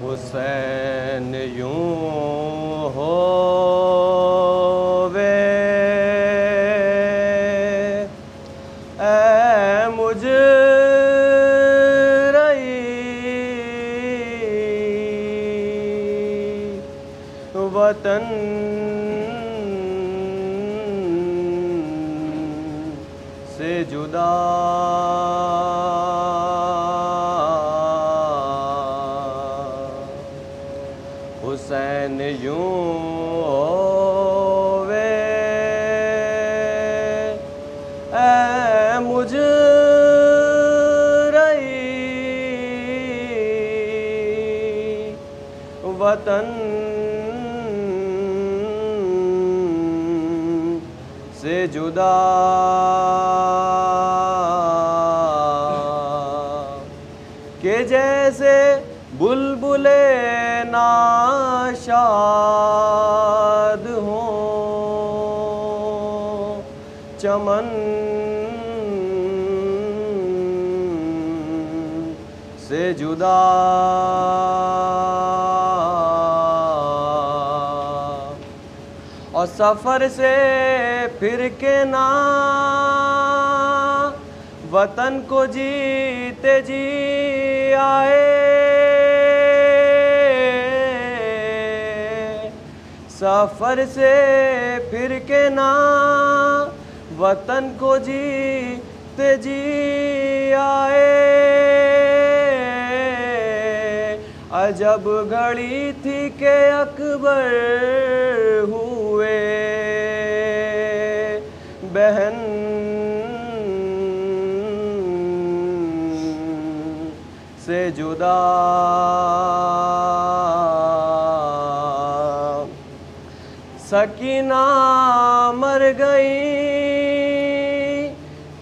हुसैन यूं होवे ऐ मुजरिम वतन से जुदा हुसैन यूं होवे ऐ मुजरिम वतन से जुदा के जैसे बुलबुले नाशाद हो चमन से जुदा और सफर से फिर के ना वतन को जीते जी आए सफ़र से फिर के ना वतन को जीते जी आए अजब घड़ी थी के अकबर हुए बहन से जुदा सकीना मर गई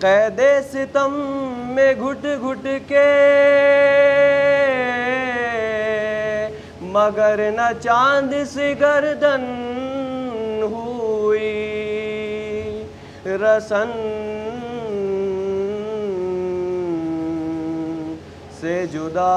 कैदे सितम में घुट घुट के मगर न चांद सी गर्दन हुई रसन से जुदा।